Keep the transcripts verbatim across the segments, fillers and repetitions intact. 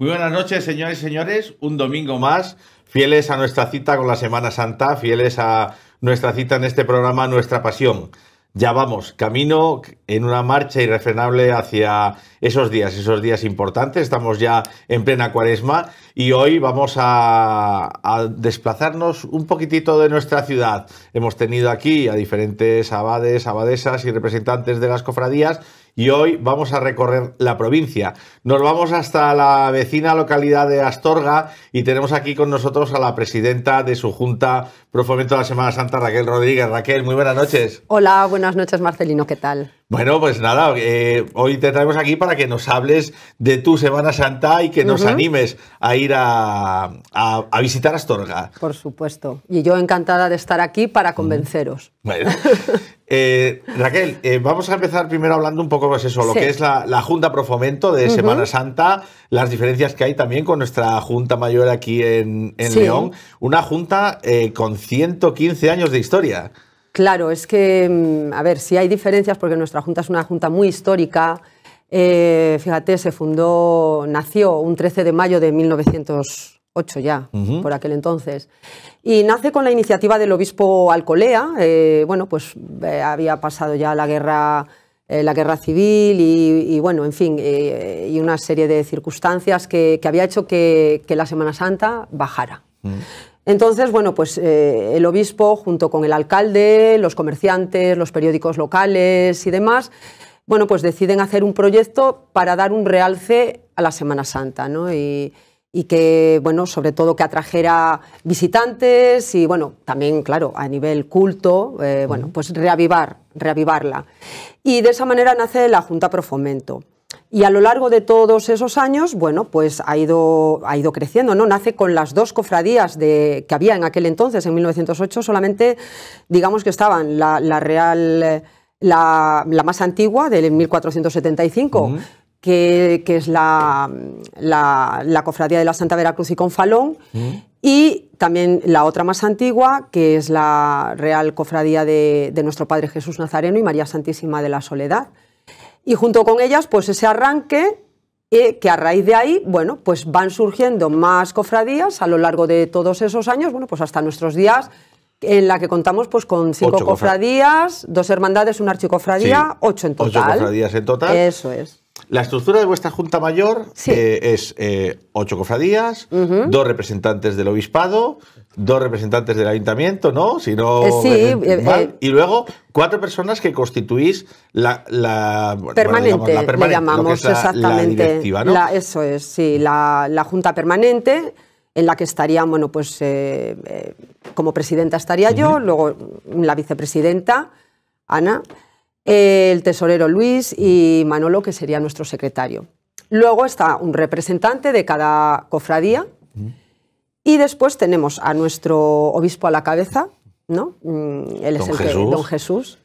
Muy buenas noches, señores y señores, un domingo más, fieles a nuestra cita con la Semana Santa, fieles a nuestra cita en este programa Nuestra Pasión. Ya vamos, camino en una marcha irrefrenable hacia esos días, esos días importantes. Estamos ya en plena Cuaresma y hoy vamos a, a desplazarnos un poquitito de nuestra ciudad. Hemos tenido aquí a diferentes abades, abadesas y representantes de las cofradías y hoy vamos a recorrer la provincia. Nos vamos hasta la vecina localidad de Astorga y tenemos aquí con nosotros a la presidenta de su Junta Pro Fomento de la Semana Santa, Raquel Rodríguez. Raquel, muy buenas noches. Hola, buenas noches, Marcelino, ¿qué tal? Bueno, pues nada, eh, hoy te traemos aquí para que nos hables de tu Semana Santa y que nos uh-huh. animes a ir a, a, a visitar Astorga. Por supuesto, y yo encantada de estar aquí para convenceros. Uh-huh. Bueno, eh, Raquel, eh, vamos a empezar primero hablando un poco más eso, lo sí. que es la, la Junta Pro Fomento de uh-huh. Semana Santa, las diferencias que hay también con nuestra Junta Mayor aquí en, en sí. León, una junta eh, con ciento quince años de historia. Claro, es que, a ver, sí hay diferencias porque nuestra junta es una junta muy histórica. Eh, fíjate, se fundó, nació un trece de mayo de mil novecientos ocho ya, uh-huh. por aquel entonces. Y nace con la iniciativa del obispo Alcolea. Eh, bueno, pues eh, había pasado ya la guerra, eh, la guerra civil y, y bueno, en fin, eh, y una serie de circunstancias que, que había hecho que, que la Semana Santa bajara. Uh-huh. Entonces, bueno, pues eh, el obispo, junto con el alcalde, los comerciantes, los periódicos locales y demás, bueno, pues deciden hacer un proyecto para dar un realce a la Semana Santa, ¿no? Y, y que, bueno, sobre todo que atrajera visitantes y, bueno, también, claro, a nivel culto, eh, bueno, pues reavivar, reavivarla. Y de esa manera nace la Junta Pro Fomento. Y a lo largo de todos esos años, bueno, pues ha ido, ha ido creciendo, ¿no? Nace con las dos cofradías de, que había en aquel entonces, en mil novecientos ocho, solamente, digamos que estaban la, la Real, la, la más antigua, del mil cuatrocientos setenta y cinco, uh-huh. que, que es la, la, la Cofradía de la Santa Veracruz y Confalón, uh-huh. y también la otra más antigua, que es la Real Cofradía de, de Nuestro Padre Jesús Nazareno y María Santísima de la Soledad. Y junto con ellas, pues ese arranque, eh, que a raíz de ahí, bueno, pues van surgiendo más cofradías a lo largo de todos esos años, bueno, pues hasta nuestros días, en la que contamos pues con cinco ocho cofradías, cofra... dos hermandades, una archicofradía, sí, ocho en total. Ocho cofradías en total. Eso es. La estructura de vuestra Junta Mayor sí. eh, es eh, ocho cofradías, uh-huh. dos representantes del obispado, dos representantes del ayuntamiento, ¿no? Si no eh, sí, eh, mal, eh, y luego cuatro personas que constituís la, la permanente, bueno, digamos, la permanente, le llamamos la, exactamente. La directiva, ¿no? La, eso es, sí, la, la Junta Permanente, en la que estarían, bueno, pues eh, eh, como presidenta estaría uh-huh. yo, luego la vicepresidenta, Ana, el tesorero Luis y Manolo, que sería nuestro secretario. Luego está un representante de cada cofradía y después tenemos a nuestro obispo a la cabeza, ¿no? Él es el que, don Jesús.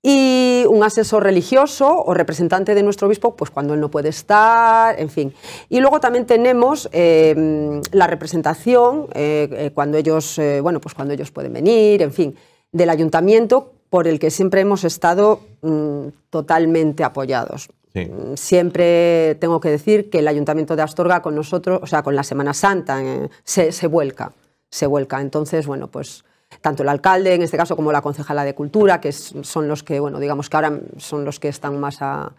Y un asesor religioso o representante de nuestro obispo, pues cuando él no puede estar, en fin. Y luego también tenemos eh, la representación, eh, cuando ellos, eh, bueno, pues cuando ellos pueden venir, en fin, del ayuntamiento, por el que siempre hemos estado mmm, totalmente apoyados. Sí. Siempre tengo que decir que el Ayuntamiento de Astorga con nosotros, o sea, con la Semana Santa, eh, se, se vuelca, se vuelca. Entonces, bueno, pues tanto el alcalde, en este caso, como la concejala de Cultura, que son los que, bueno, digamos que ahora son los que están más a,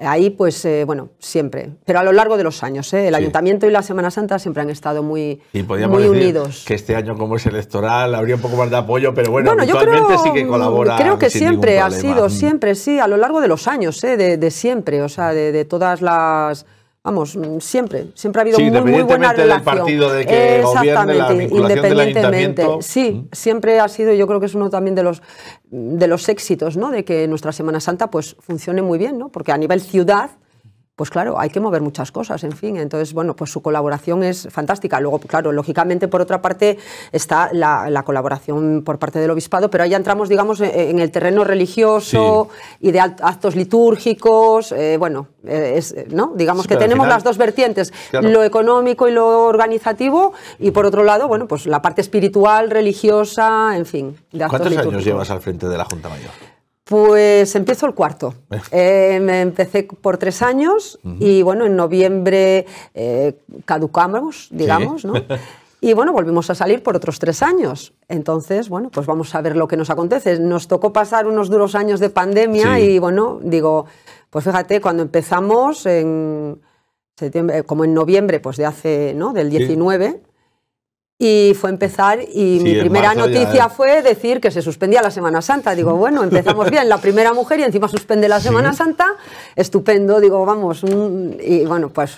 ahí, pues, eh, bueno, siempre. Pero a lo largo de los años, eh, el sí. Ayuntamiento y la Semana Santa siempre han estado muy, y podríamos muy decir unidos. Que este año, como es electoral, habría un poco más de apoyo, pero bueno, bueno yo creo, sí que colabora. Creo que siempre ha sido, siempre, sí, a lo largo de los años, eh, de, de siempre, o sea, de, de todas las... Vamos, siempre, siempre ha habido sí, muy, muy buena relación. Independientemente del partido de que gobierne, la vinculación del ayuntamiento. Sí, mm. siempre ha sido, yo creo que es uno también de los, de los éxitos, ¿no? De que nuestra Semana Santa pues funcione muy bien, ¿no? Porque a nivel ciudad, pues claro, hay que mover muchas cosas, en fin. Entonces, bueno, pues su colaboración es fantástica. Luego, claro, lógicamente, por otra parte, está la, la colaboración por parte del obispado, pero ahí ya entramos, digamos, en, en el terreno religioso sí. y de actos litúrgicos, eh, bueno... Es, ¿no? Digamos sí, que tenemos final, las dos vertientes, claro. lo económico y lo organizativo, y por otro lado, bueno, pues la parte espiritual, religiosa, en fin. De ¿Cuántos años llevas al frente de la Junta Mayor? Pues empiezo el cuarto. Eh, me empecé por tres años uh-huh. y bueno, en noviembre eh, caducamos, digamos, sí. ¿no? Y bueno, volvimos a salir por otros tres años. Entonces, bueno, pues vamos a ver lo que nos acontece. Nos tocó pasar unos duros años de pandemia sí. y bueno, digo, pues fíjate, cuando empezamos en septiembre, como en noviembre, pues de hace, ¿no? Del diecinueve, sí. y fue empezar y sí, mi primera noticia ya, ¿eh? fue decir que se suspendía la Semana Santa. Digo, bueno, empezamos bien, la primera mujer y encima suspende la Semana sí. Santa. Estupendo, digo, vamos, y bueno, pues...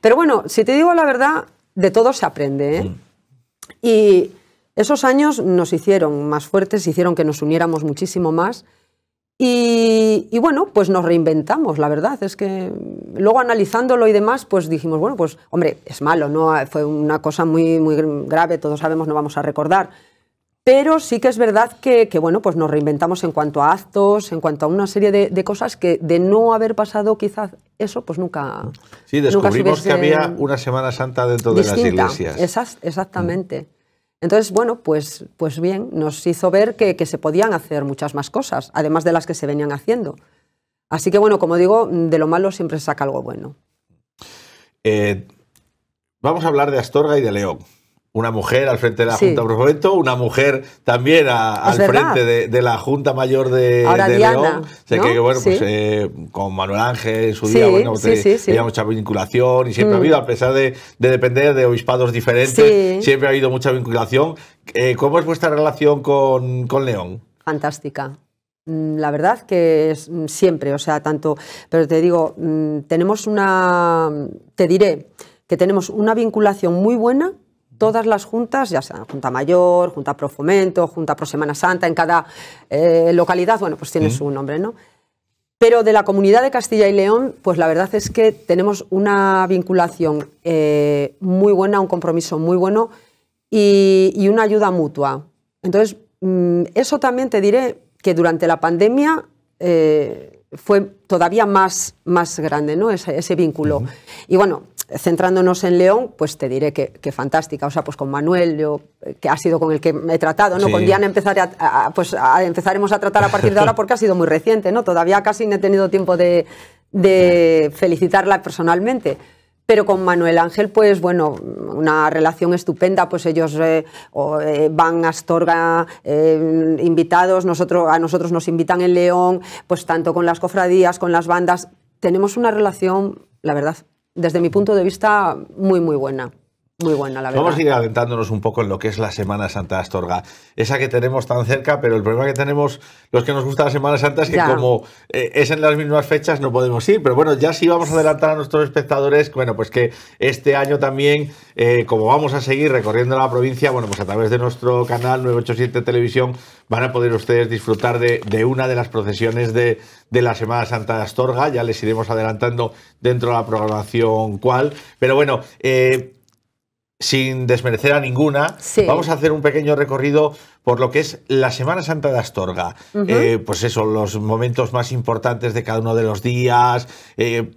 Pero bueno, si te digo la verdad... De todo se aprende, ¿eh? Mm. Y esos años nos hicieron más fuertes, hicieron que nos uniéramos muchísimo más y, y bueno, pues nos reinventamos, la verdad. Es que luego analizándolo y demás, pues dijimos, bueno, pues hombre, es malo, ¿no? Fue una cosa muy, muy grave, todos sabemos, no vamos a recordar. Pero sí que es verdad que, que bueno, pues nos reinventamos en cuanto a actos, en cuanto a una serie de, de cosas que de no haber pasado quizás eso, pues nunca... Sí, descubrimos nunca que había una Semana Santa dentro distinta. de las iglesias. Esas, exactamente. Entonces, bueno, pues, pues bien, nos hizo ver que, que se podían hacer muchas más cosas, además de las que se venían haciendo. Así que, bueno, como digo, de lo malo siempre se saca algo bueno. Eh, vamos a hablar de Astorga y de León. Una mujer al frente de la sí. Junta Pro Fomento, una mujer también a, al verdad. frente de, de la Junta Mayor de, de Diana, León. Sé ¿no? que, bueno, sí. pues eh, con Manuel Ángel en su sí, día, bueno, sí, te, sí, sí. había mucha vinculación y siempre mm. ha habido, a pesar de, de depender de obispados diferentes, sí. siempre ha habido mucha vinculación. Eh, ¿Cómo es vuestra relación con, con León? Fantástica. La verdad que es, siempre, o sea, tanto... Pero te digo, tenemos una... Te diré que tenemos una vinculación muy buena. Todas las juntas, ya sea Junta Mayor, Junta Pro Fomento, Junta Pro Semana Santa, en cada eh, localidad, bueno, pues tiene ¿Eh? su nombre, ¿no? Pero de la comunidad de Castilla y León, pues la verdad es que tenemos una vinculación eh, muy buena, un compromiso muy bueno y, y una ayuda mutua. Entonces, eso también te diré que durante la pandemia... Eh, fue todavía más, más grande, ¿no? Ese, ese vínculo. Uh-huh. Y bueno, centrándonos en León, pues te diré que, que fantástica. O sea, pues con Manuel, yo, que ha sido con el que me he tratado, ¿no? Sí. Con Diana empezaré a, a, pues a, empezaremos a tratar a partir de ahora porque ha sido muy reciente, ¿no? Todavía casi no he tenido tiempo de, de felicitarla personalmente. Pero con Manuel Ángel, pues bueno, una relación estupenda, pues ellos eh, o, eh, van a Astorga eh, invitados, nosotros, a nosotros nos invitan en León, pues tanto con las cofradías, con las bandas. Tenemos una relación, la verdad, desde mi punto de vista, muy, muy buena. Muy buena, la verdad. Vamos a ir aventándonos un poco en lo que es la Semana Santa de Astorga. Esa que tenemos tan cerca, pero el problema que tenemos los que nos gusta la Semana Santa es que ya. como eh, es en las mismas fechas no podemos ir. Pero bueno, ya sí vamos a adelantar a nuestros espectadores, bueno, pues que este año también, eh, como vamos a seguir recorriendo la provincia, bueno, pues a través de nuestro canal nueve ochenta y siete Televisión van a poder ustedes disfrutar de, de una de las procesiones de, de la Semana Santa de Astorga. Ya les iremos adelantando dentro de la programación cuál. Pero bueno... Eh, sin desmerecer a ninguna, sí. vamos a hacer un pequeño recorrido por lo que es la Semana Santa de Astorga. Uh-huh. eh, pues eso, los momentos más importantes de cada uno de los días. Eh,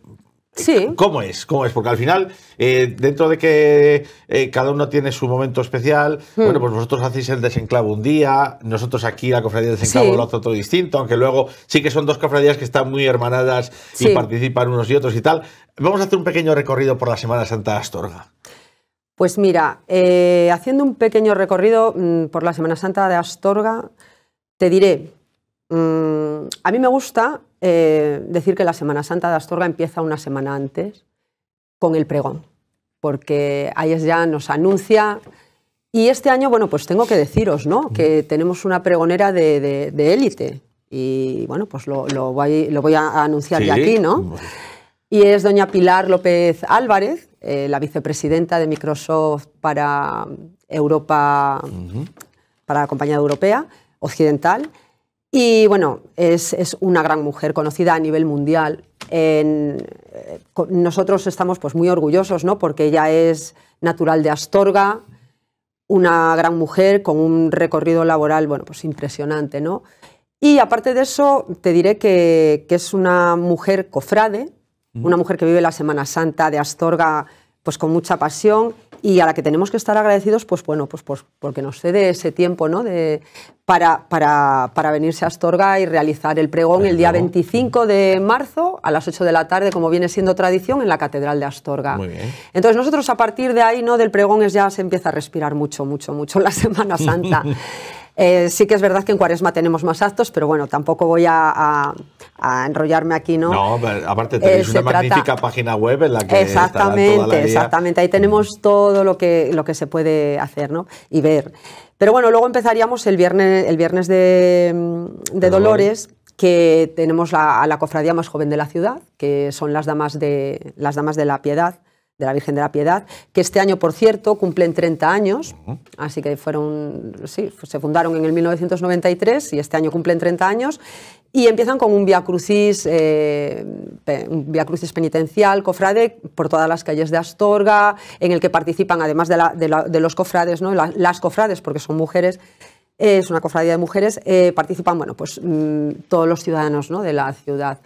sí. ¿Cómo es? ¿Cómo es? Porque al final, eh, dentro de que eh, cada uno tiene su momento especial, uh-huh. bueno, pues vosotros hacéis el desenclavo un día, nosotros aquí la cofradía del desenclavo sí. lo hace todo distinto, aunque luego sí que son dos cofradías que están muy hermanadas sí. y participan unos y otros y tal. Vamos a hacer un pequeño recorrido por la Semana Santa de Astorga. Pues mira, eh, haciendo un pequeño recorrido mmm, por la Semana Santa de Astorga, te diré, mmm, a mí me gusta eh, decir que la Semana Santa de Astorga empieza una semana antes con el pregón, porque ahí es ya nos anuncia. Y este año, bueno, pues tengo que deciros, ¿no? Que tenemos una pregonera de, de, de élite y bueno, pues lo, lo, voy, lo voy a anunciar sí. ya aquí, ¿no? Bueno. Y es doña Pilar López Álvarez, eh, la vicepresidenta de Microsoft para Europa, uh-huh. para la compañía europea, occidental. Y bueno, es, es una gran mujer conocida a nivel mundial. En, eh, nosotros estamos pues, muy orgullosos, ¿no? Porque ella es natural de Astorga, una gran mujer con un recorrido laboral bueno, pues, impresionante, ¿no? Y aparte de eso, te diré que, que es una mujer cofrade, una mujer que vive la Semana Santa de Astorga pues con mucha pasión y a la que tenemos que estar agradecidos, pues bueno, pues, pues porque nos cede ese tiempo, ¿no?, de, para, para, para venirse a Astorga y realizar el pregón el día veinticinco de marzo a las ocho de la tarde, como viene siendo tradición, en la Catedral de Astorga. Muy bien. Entonces nosotros a partir de ahí, ¿no?, del pregón es ya se empieza a respirar mucho, mucho, mucho la Semana Santa. Eh, sí que es verdad que en Cuaresma tenemos más actos, pero bueno, tampoco voy a, a, a enrollarme aquí, ¿no? No, pero aparte tenéis eh, una trata... magnífica página web en la que exactamente, toda la exactamente, ahí tenemos todo lo que, lo que se puede hacer, ¿no?, y ver. Pero bueno, luego empezaríamos el viernes, el viernes de, de Dolores, que tenemos la, a la cofradía más joven de la ciudad, que son las damas de, las damas de la Piedad, de la Virgen de la Piedad, que este año, por cierto, cumplen treinta años, uh-huh. así que fueron, sí, se fundaron en el mil novecientos noventa y tres y este año cumplen treinta años, y empiezan con un Vía Crucis, eh, un Vía Crucis penitencial, cofrade, por todas las calles de Astorga, en el que participan, además de, la, de, la, de los cofrades, ¿no?, la, las cofrades, porque son mujeres, eh, es una cofradía de mujeres, eh, participan, bueno, pues mmm, todos los ciudadanos, ¿no?, de la ciudad.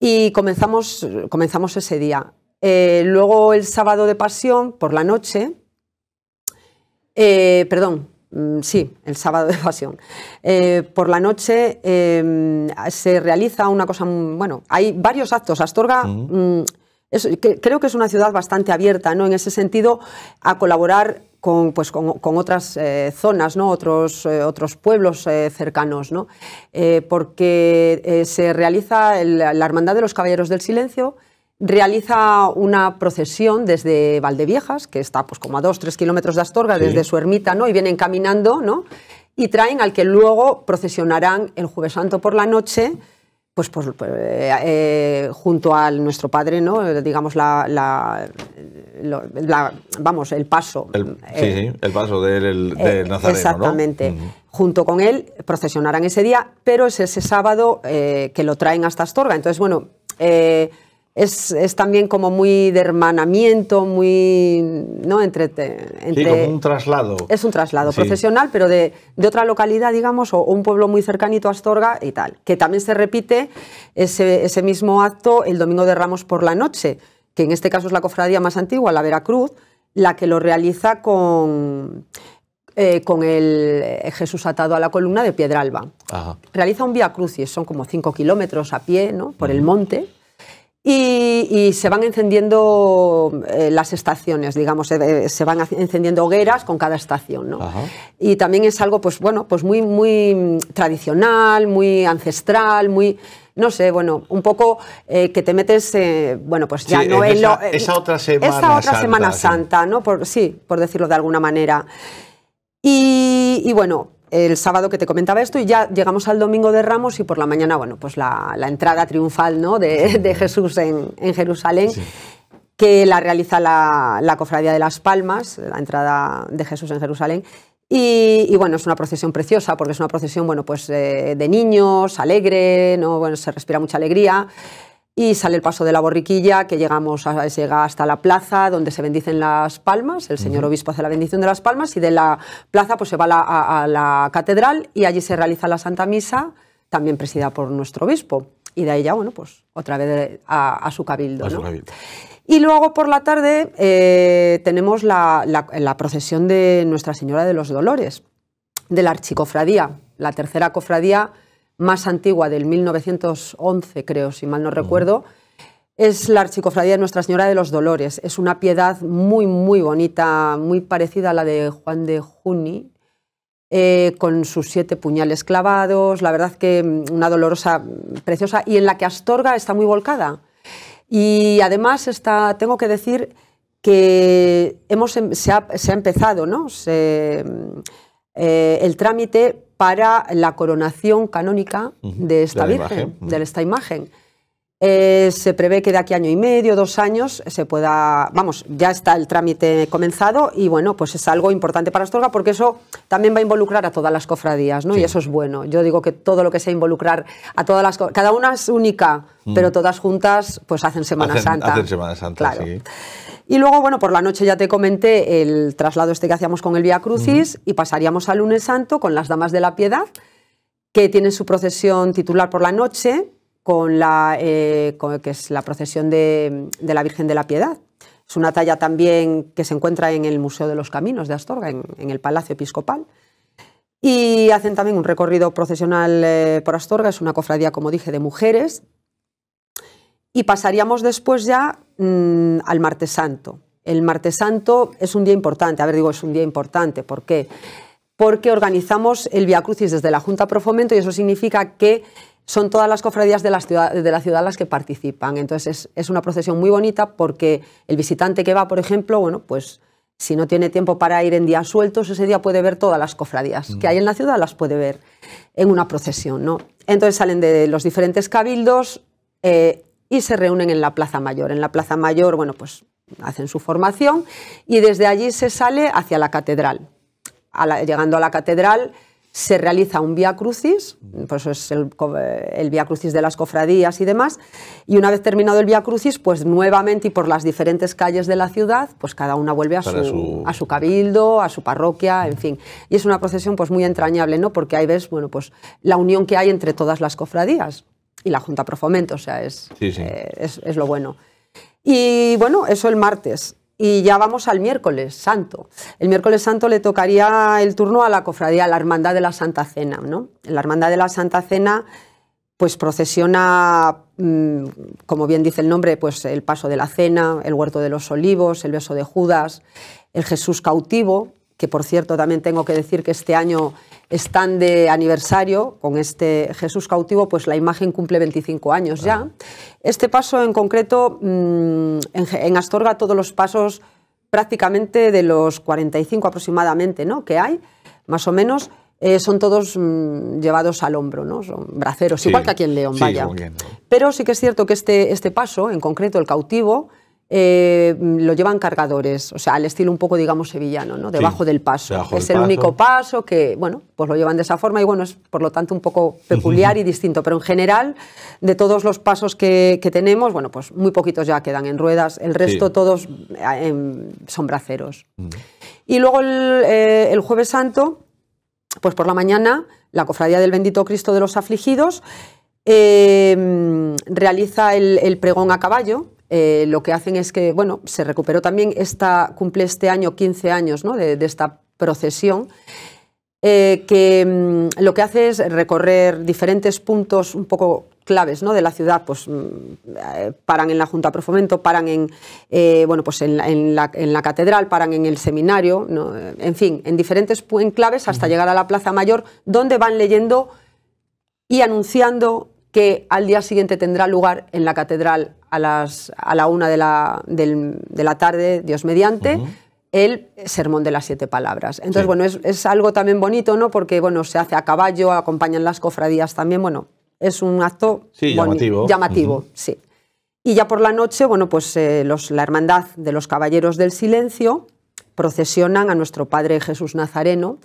Y comenzamos, comenzamos ese día. Eh, luego el sábado de Pasión, por la noche, eh, perdón, mm, sí, el sábado de Pasión, eh, por la noche eh, se realiza una cosa, bueno, hay varios actos. Astorga, uh-huh. mm, es, que, creo que es una ciudad bastante abierta, ¿no?, en ese sentido, a colaborar con, pues, con, con otras eh, zonas, ¿no?, otros, eh, otros pueblos eh, cercanos, ¿no?, eh, porque eh, se realiza el, la Hermandad de los Caballeros del Silencio, realiza una procesión desde Valdeviejas, que está pues como a dos, tres kilómetros de Astorga, sí. desde su ermita, ¿no?, y vienen caminando, ¿no?, y traen al que luego procesionarán el Jueves Santo por la noche, pues, pues eh, eh, junto al Nuestro Padre, ¿no?, eh, digamos la, la, la, la, vamos, el paso, el, eh, sí, sí, el paso del, el, del eh, Nazareno, exactamente, ¿no? Uh-huh. Junto con él procesionarán ese día, pero es ese sábado eh, que lo traen hasta Astorga. Entonces, bueno, eh, Es, es también como muy de hermanamiento, muy, ¿no?, entre, entre... Sí, como un traslado. Es un traslado sí. profesional, pero de, de otra localidad, digamos, o, o un pueblo muy cercanito a Astorga y tal. Que también se repite ese, ese mismo acto el Domingo de Ramos por la noche, que en este caso es la cofradía más antigua, la Veracruz, la que lo realiza con... Eh, con el eh, Jesús atado a la columna de Piedralba. Ajá. Realiza un Vía Crucis, son como cinco kilómetros a pie, ¿no?, por uh-huh. el monte. Y, y se van encendiendo eh, las estaciones, digamos, eh, se van encendiendo hogueras con cada estación, ¿no? Ajá. Y también es algo, pues bueno, pues muy, muy tradicional, muy ancestral, muy... No sé, bueno, un poco eh, que te metes, eh, bueno, pues ya sí, no en esa, lo, eh, esa otra Semana Santa. Esa otra Semana Santa, ¿no? Por, sí, por decirlo de alguna manera. Y, y bueno... El sábado que te comentaba esto, y ya llegamos al Domingo de Ramos, y por la mañana, bueno, pues la, la entrada triunfal, ¿no?, de, de Jesús en, en Jerusalén, sí. que la realiza la, la Cofradía de las Palmas, la entrada de Jesús en Jerusalén. Y, y bueno, es una procesión preciosa, porque es una procesión, bueno, pues eh, de niños, alegre, ¿no?, bueno, se respira mucha alegría. Y sale el paso de la borriquilla, que llegamos a, llega hasta la plaza, donde se bendicen las palmas, el señor obispo hace la bendición de las palmas, y de la plaza pues se va la, a, a la catedral, y allí se realiza la Santa Misa, también presidida por nuestro obispo, y de ahí ya, bueno, pues otra vez a, a su cabildo, a ¿no? su cabildo. Y luego por la tarde eh, tenemos la, la, la procesión de Nuestra Señora de los Dolores, de la Archicofradía, la tercera cofradía más antigua, del mil novecientos once, creo, si mal no recuerdo, es la Archicofradía de Nuestra Señora de los Dolores. Es una piedad muy, muy bonita, muy parecida a la de Juan de Juni, eh, con sus siete puñales clavados, la verdad que una dolorosa preciosa, y en la que Astorga está muy volcada. Y además está, tengo que decir que hemos, se, ha, se ha empezado, ¿no?, se, eh, el trámite para la coronación canónica de esta de Virgen, imagen. de esta imagen. Eh, se prevé que de aquí año y medio, dos años, se pueda... Vamos, ya está el trámite comenzado, y bueno, pues es algo importante para Astorga, porque eso también va a involucrar a todas las cofradías, ¿no? Sí. Y eso es bueno. Yo digo que todo lo que sea involucrar a todas las... Cada una es única, mm. pero todas juntas pues hacen Semana hacen, Santa. Hacen Semana Santa, claro. sí. Y luego, bueno, por la noche ya te comenté el traslado este que hacíamos con el Vía Crucis, uh-huh. y pasaríamos al Lunes Santo con las Damas de la Piedad, que tienen su procesión titular por la noche, con la, eh, con, que es la procesión de, de la Virgen de la Piedad. Es una talla también que se encuentra en el Museo de los Caminos de Astorga, en, en el Palacio Episcopal. Y hacen también un recorrido procesional eh, por Astorga. Es una cofradía, como dije, de mujeres. Y pasaríamos después ya mmm, al Martes Santo. El Martes Santo es un día importante. A ver, digo, es un día importante. ¿Por qué? Porque organizamos el Vía Crucis desde la Junta Pro Fomento y eso significa que son todas las cofradías de la ciudad, de la ciudad las que participan. Entonces es, es una procesión muy bonita porque el visitante que va, por ejemplo, bueno, pues si no tiene tiempo para ir en días sueltos, ese día puede ver todas las cofradías mm. que hay en la ciudad, las puede ver en una procesión, ¿no? Entonces salen de los diferentes cabildos eh, y se reúnen en la Plaza Mayor. En la Plaza Mayor, bueno, pues hacen su formación y desde allí se sale hacia la catedral. A la, llegando a la catedral se realiza un Vía Crucis, por eso es el, el Vía Crucis de las cofradías y demás, y una vez terminado el Vía Crucis, pues nuevamente y por las diferentes calles de la ciudad, pues cada una vuelve a su, su... a su cabildo, a su parroquia, en fin. Y es una procesión pues muy entrañable, ¿no? Porque ahí ves, bueno, pues la unión que hay entre todas las cofradías y la Junta Pro Fomento, o sea, es, sí, sí. Eh, es, es lo bueno. Y bueno, eso el martes. Y ya vamos al miércoles santo. El miércoles santo le tocaría el turno a la cofradía, a la Hermandad de la Santa Cena, ¿no? La Hermandad de la Santa Cena pues procesiona, mmm, como bien dice el nombre, pues el paso de la cena, el huerto de los olivos, el beso de Judas, el Jesús cautivo, que por cierto también tengo que decir que este año están de aniversario con este Jesús cautivo, pues la imagen cumple veinticinco años ya. Este paso en concreto, en Astorga todos los pasos prácticamente de los cuarenta y cinco aproximadamente, ¿no?, que hay, más o menos, eh, son todos mm, llevados al hombro, ¿no? Son braceros, sí, igual que aquí en León, sí, vaya. Bien, ¿no? Pero sí que es cierto que este, este paso, en concreto el cautivo, Eh, lo llevan cargadores, o sea, al estilo un poco, digamos, sevillano, ¿no? Debajo sí, del paso. Debajo es el paso. Único paso que, bueno, pues lo llevan de esa forma y, bueno, es por lo tanto un poco peculiar y distinto. Pero en general, de todos los pasos que, que tenemos, bueno, pues muy poquitos ya quedan en ruedas. El resto sí. todos eh, son braceros. Uh-huh. Y luego el, eh, el Jueves Santo, pues por la mañana, la Cofradía del Bendito Cristo de los Afligidos eh, realiza el, el pregón a caballo. Eh, lo que hacen es que, bueno, se recuperó también esta, cumple este año quince años, ¿no?, de, de esta procesión, eh, que mmm, lo que hace es recorrer diferentes puntos un poco claves, ¿no?, de la ciudad, pues mmm, paran en la Junta Pro Fomento, paran en, eh, bueno, pues en, en, la, en la catedral, paran en el seminario, ¿no?, en fin, en diferentes enclaves hasta llegar a la Plaza Mayor, donde van leyendo y anunciando que al día siguiente tendrá lugar en la catedral a, las, a la una de la, del, de la tarde, Dios mediante, uh-huh. el sermón de las siete palabras. Entonces, sí. bueno, es, es algo también bonito, ¿no? Porque, bueno, se hace a caballo, acompañan las cofradías también, bueno, es un acto sí, llamativo, llamativo uh-huh. sí. Y ya por la noche, bueno, pues eh, los, la Hermandad de los Caballeros del Silencio procesionan a nuestro Padre Jesús Nazareno.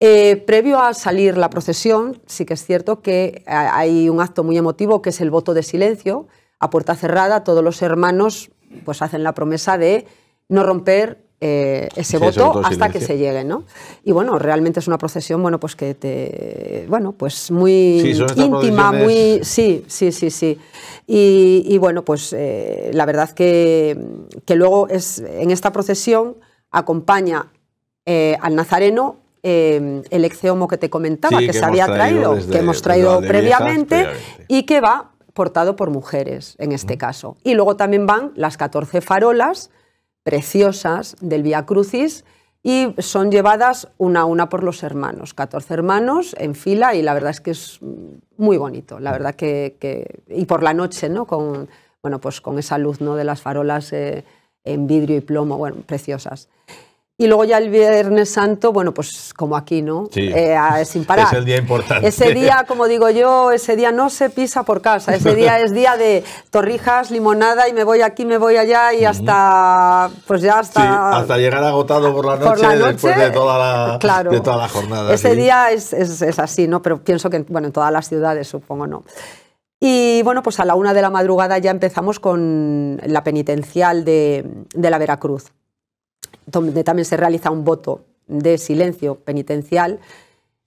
Eh, previo a salir la procesión, sí que es cierto que hay un acto muy emotivo que es el voto de silencio. A puerta cerrada todos los hermanos pues hacen la promesa de no romper eh, ese sí, voto hasta silencio. Que se llegue, ¿no? Y bueno, realmente es una procesión, bueno, pues que te, bueno, pues muy sí, íntima, muy, sí, sí, sí, sí. Y, y bueno, pues eh, la verdad que, que luego es en esta procesión acompaña eh, al Nazareno. Eh, el exeomo que te comentaba, sí, que, que se había traído, desde, que hemos traído previamente, previamente y que va portado por mujeres en este mm. caso. Y luego también van las catorce farolas preciosas del Vía Crucis y son llevadas una a una por los hermanos, catorce hermanos en fila y la verdad es que es muy bonito, la verdad que... que y por la noche, ¿no? Con, bueno, pues con esa luz, ¿no?, de las farolas eh, en vidrio y plomo, bueno, preciosas. Y luego ya el Viernes Santo, bueno, pues como aquí, ¿no? Sí. Eh, sin parar. Es el día importante. Ese día, como digo yo, ese día no se pisa por casa. Ese día es día de torrijas, limonada y me voy aquí, me voy allá y hasta, pues ya hasta... Sí, hasta llegar agotado por la noche, por la noche después de toda la, claro, de toda la jornada. Ese sí. día es, es, es así, ¿no? Pero pienso que, bueno, en todas las ciudades supongo, ¿no? Y bueno, pues a la una de la madrugada ya empezamos con la penitencial de, de la Veracruz, donde también se realiza un voto de silencio penitencial.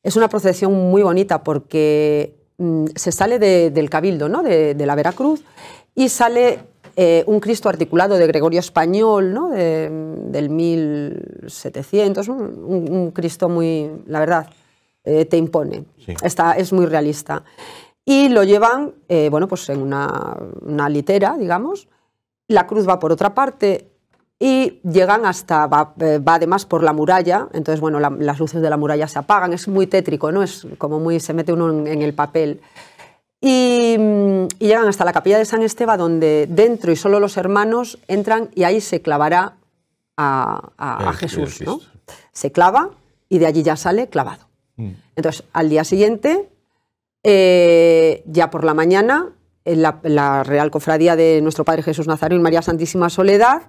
Es una procesión muy bonita porque mmm, se sale de, del Cabildo, ¿no?, de, de la Veracruz y sale eh, un Cristo articulado de Gregorio Español, ¿no? de, del mil setecientos, un, un Cristo muy, la verdad, eh, te impone, sí. Está, es muy realista. Y lo llevan eh, bueno, pues en una, una litera, digamos, la cruz va por otra parte y llegan hasta, va, va además por la muralla, entonces bueno, la, las luces de la muralla se apagan, es muy tétrico, ¿no? Es como muy, se mete uno en, en el papel. Y, y llegan hasta la capilla de San Esteban, donde dentro y solo los hermanos entran y ahí se clavará a, a, a Jesús, ¿no? Se clava y de allí ya sale clavado. Entonces, al día siguiente, eh, ya por la mañana, en la, la Real Cofradía de Nuestro Padre Jesús Nazareno y María Santísima Soledad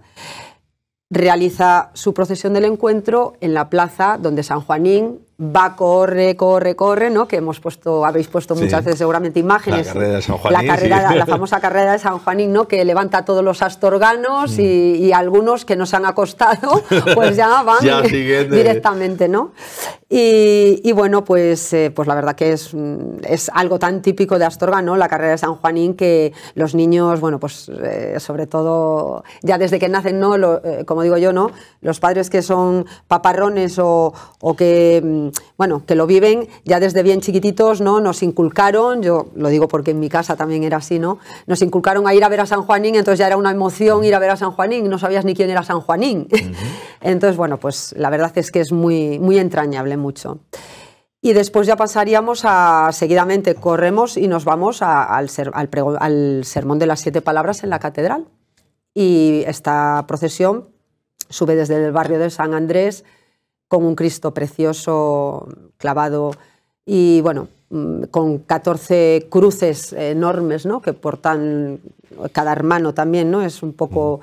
realiza su procesión del encuentro en la plaza donde San Juanín va, corre, corre, corre, ¿no? Que hemos puesto, habéis pupuesto muchas sí. veces seguramente imágenes. La carrera de San Juanín. La, carrera, sí. la famosa carrera de San Juanín, ¿no? Que levanta a todos los astorganos mm. y, y algunos que nos han acostado, pues ya van ya, directamente, ¿no? Y, y bueno, pues, eh, pues la verdad que es, es algo tan típico de Astorga, ¿no? La carrera de San Juanín, que los niños, bueno, pues eh, sobre todo ya desde que nacen, ¿no? Lo, eh, como digo yo, ¿no? Los padres que son paparrones o, o que... bueno, que lo viven ya desde bien chiquititos, ¿no? Nos inculcaron, yo lo digo porque en mi casa también era así, ¿no? Nos inculcaron a ir a ver a San Juanín, entonces ya era una emoción ir a ver a San Juanín, no sabías ni quién era San Juanín. Uh-huh. Entonces, bueno, pues la verdad es que es muy, muy entrañable, mucho. Y después ya pasaríamos a, seguidamente, corremos y nos vamos a, al, ser, al, prego, al sermón de las siete palabras en la catedral. Y esta procesión sube desde el barrio de San Andrés, con un Cristo precioso clavado y, bueno, con catorce cruces enormes, ¿no? Que portan cada hermano también, ¿no? Es un poco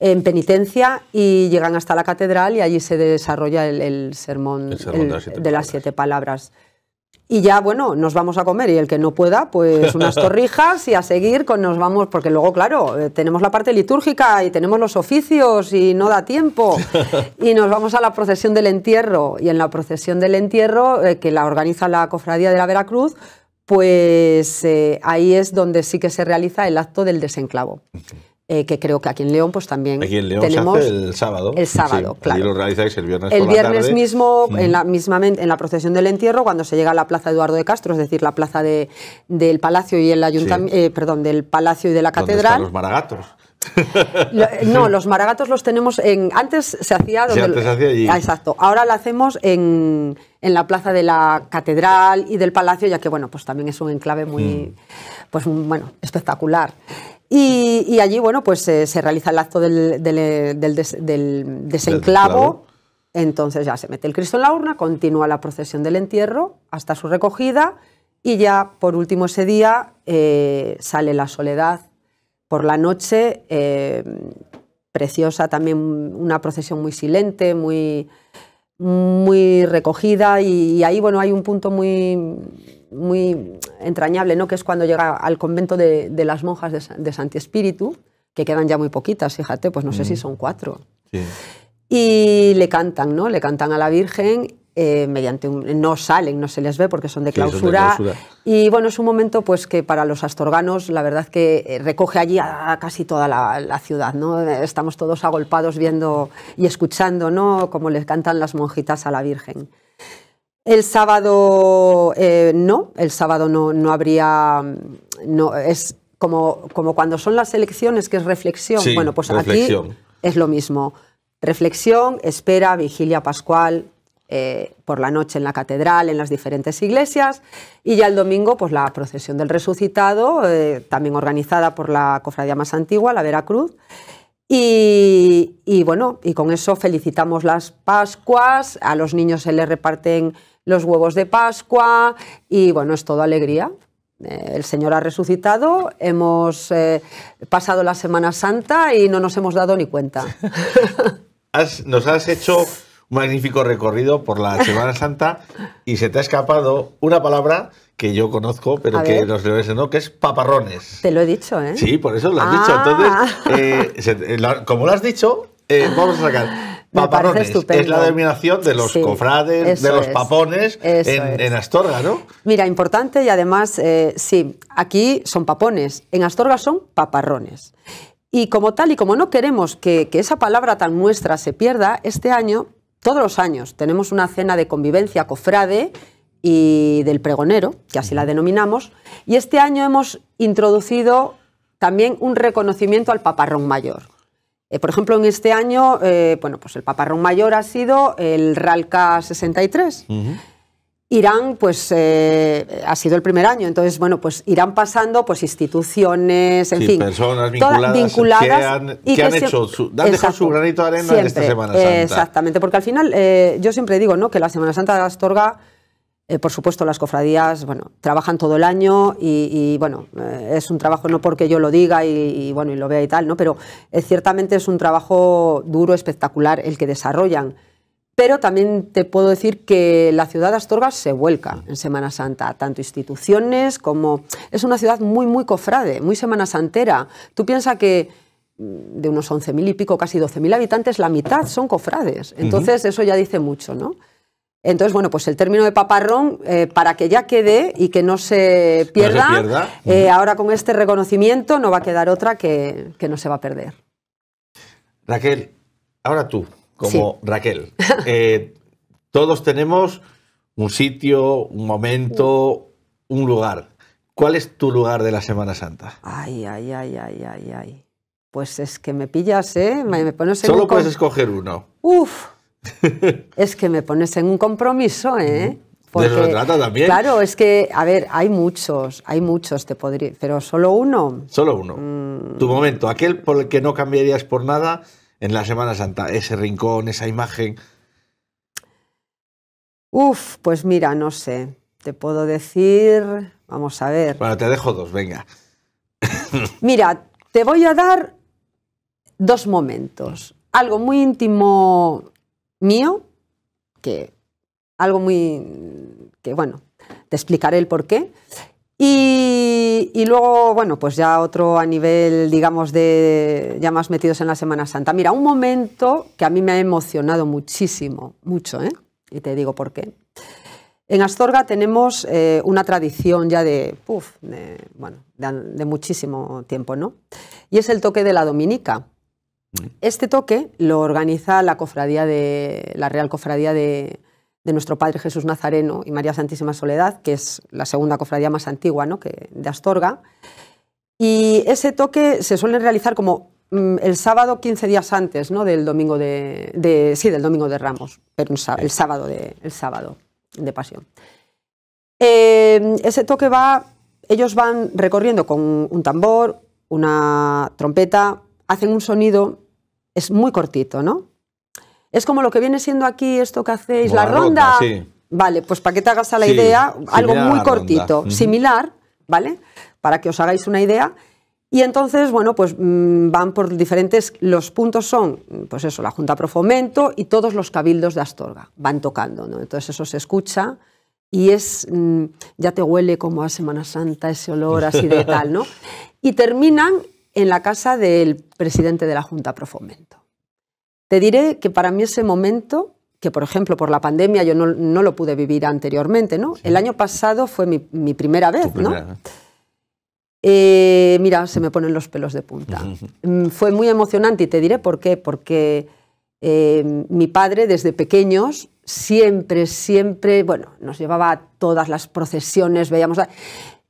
en penitencia y llegan hasta la catedral y allí se desarrolla el, el sermón, el sermón el, de, las siete, de las siete palabras. Y ya, bueno, nos vamos a comer y el que no pueda, pues unas torrijas y a seguir con nos vamos, porque luego, claro, tenemos la parte litúrgica y tenemos los oficios y no da tiempo. Y nos vamos a la procesión del entierro. Y en la procesión del entierro, eh, que la organiza la Cofradía de la Veracruz, pues eh, ahí es donde sí que se realiza el acto del desenclavo. Eh, que creo que aquí en León pues también aquí en León tenemos se hace el sábado el sábado sí, claro, lo realizáis el viernes el por viernes la tarde. mismo mm. en la mismamente en la procesión del entierro, cuando se llega a la plaza Eduardo de Castro, es decir, la plaza de, del palacio y el ayuntamiento, sí. eh, perdón, del palacio y de la catedral. ¿Dónde están los maragatos? No, los maragatos los tenemos en... Antes se hacía... Donde sí, antes se hacía allí. Ah, exacto. Ahora lo hacemos en, en la plaza de la catedral y del palacio, ya que, bueno, pues también es un enclave muy... Mm. Pues, bueno, espectacular. Y, y allí, bueno, pues se, se realiza el acto del, del, del, des, del desenclavo. Entonces ya se mete el Cristo en la urna, continúa la procesión del entierro hasta su recogida y ya, por último, ese día eh, sale la Soledad por la noche, eh, preciosa también, una procesión muy silente, muy, muy recogida, y, y ahí, bueno, hay un punto muy, muy entrañable, ¿no? Que es cuando llega al convento de, de las monjas de, de Santi Espíritu, que quedan ya muy poquitas, fíjate, pues no mm. sé si son cuatro. Sí. Y le cantan, ¿no? Le cantan a la Virgen. Eh, mediante un, no salen, no se les ve porque son de, sí, clausura, son de clausura, y bueno, es un momento pues que para los astorganos la verdad que recoge allí a, a casi toda la, la ciudad, ¿no? Estamos todos agolpados viendo y escuchando, ¿no?, como les cantan las monjitas a la Virgen. El sábado eh, no, el sábado no, no habría, no, es como, como cuando son las elecciones, que es reflexión, sí, bueno, pues reflexión. Aquí es lo mismo, reflexión, espera, vigilia pascual, Eh, por la noche en la catedral, en las diferentes iglesias, y ya el domingo pues la procesión del resucitado, eh, también organizada por la cofradía más antigua, la Veracruz, y, y bueno, y con eso felicitamos las Pascuas, a los niños se les reparten los huevos de Pascua y bueno, es todo alegría. El Señor ha resucitado, hemos eh, pasado la Semana Santa y no nos hemos dado ni cuenta. Has, nos has hecho... un magnífico recorrido por la Semana Santa y se te ha escapado una palabra que yo conozco, pero que los leoneses no, que es paparrones. Te lo he dicho, ¿eh? Sí, por eso lo has ah. dicho. Entonces, eh, se, la, como lo has dicho, eh, vamos a sacar paparrones. Es la denominación de los sí, cofrades, de los es. papones en, en Astorga, ¿no? Mira, importante y además, eh, sí, aquí son papones, en Astorga son paparrones. Y como tal y como no queremos que, que esa palabra tan nuestra se pierda, este año, todos los años, tenemos una cena de convivencia cofrade y del pregonero, que así la denominamos, y este año hemos introducido también un reconocimiento al paparrón mayor. Eh, por ejemplo, en este año, eh, bueno, pues el paparrón mayor ha sido el Ralca sesenta y tres. Uh-huh. Irán, pues, eh, ha sido el primer año, entonces, bueno, pues irán pasando, pues, instituciones, en sí, fin. personas vinculadas, vinculadas que han, y que han que hecho, su, han exacto, dejado su granito de arena en esta Semana Santa. Exactamente, porque al final, eh, yo siempre digo, ¿no?, que la Semana Santa de Astorga, eh, por supuesto, las cofradías, bueno, trabajan todo el año y, y bueno, eh, es un trabajo, no porque yo lo diga y, y, bueno, y lo vea y tal, ¿no?, pero eh, ciertamente es un trabajo duro, espectacular, el que desarrollan. Pero también te puedo decir que la ciudad de Astorga se vuelca en Semana Santa, tanto instituciones como... Es una ciudad muy, muy cofrade, muy semana santera. Tú piensas que de unos once mil y pico, casi doce mil habitantes, la mitad son cofrades. Entonces, uh-huh, eso ya dice mucho, ¿no? Entonces, bueno, pues el término de paparrón, eh, para que ya quede y que no se pierda, no se pierda. Eh, uh-huh, ahora con este reconocimiento no va a quedar otra que, que no se va a perder. Raquel, ahora tú. Como sí. Raquel, eh, todos tenemos un sitio, un momento, un lugar. ¿Cuál es tu lugar de la Semana Santa? Ay, ay, ay, ay, ay, ay. Pues es que me pillas, ¿eh? Me, me pones en Solo un puedes escoger uno. Uf, es que me pones en un compromiso, ¿eh? Porque, de eso se trata también. Claro, es que, a ver, hay muchos, hay muchos, te podría, pero solo uno. Solo uno. Mm. Tu momento, aquel por el que no cambiarías por nada... En la Semana Santa, ese rincón, esa imagen. Uf, pues mira, no sé. Te puedo decir... Vamos a ver. Bueno, te dejo dos, venga. Mira, te voy a dar dos momentos. Algo muy íntimo mío, que... Algo muy... Que bueno, te explicaré el porqué. Y, y luego, bueno, pues ya otro a nivel, digamos, de ya más metidos en la Semana Santa. Mira, un momento que a mí me ha emocionado muchísimo, mucho, ¿eh? Y te digo por qué. En Astorga tenemos eh, una tradición ya de, uf, de, bueno, de, de muchísimo tiempo, ¿no? Y es el toque de la Dominica. Este toque lo organiza la cofradía de la Real Cofradía de... de Nuestro Padre Jesús Nazareno y María Santísima Soledad, que es la segunda cofradía más antigua, ¿no?, que de Astorga. Y ese toque se suele realizar como mmm, el sábado quince días antes, ¿no?, del domingo de, de... Sí, del domingo de Ramos, pero el sábado de, el sábado de Pasión. Eh, ese toque va... Ellos van recorriendo con un tambor, una trompeta, hacen un sonido, es muy cortito, ¿no? Es como lo que viene siendo aquí esto que hacéis, Boa la ronda. Roca, sí. Vale, pues para que te hagas a la sí, idea, algo muy cortito, uh-huh, similar, ¿vale? Para que os hagáis una idea. Y entonces, bueno, pues van por diferentes... Los puntos son, pues eso, la Junta Pro Fomento y todos los cabildos de Astorga van tocando, ¿no? Entonces eso se escucha y es... Ya te huele como a Semana Santa ese olor así de tal, ¿no? Y terminan en la casa del presidente de la Junta Pro Fomento. Te diré que para mí ese momento, que por ejemplo por la pandemia yo no, no lo pude vivir anteriormente, ¿no? Sí. El año pasado fue mi, mi primera vez, primera, ¿no? ¿no? Eh, mira, se me ponen los pelos de punta. Uh-huh. Fue muy emocionante y te diré por qué. Porque eh, mi padre desde pequeños siempre, siempre, bueno, nos llevaba a todas las procesiones, veíamos... La...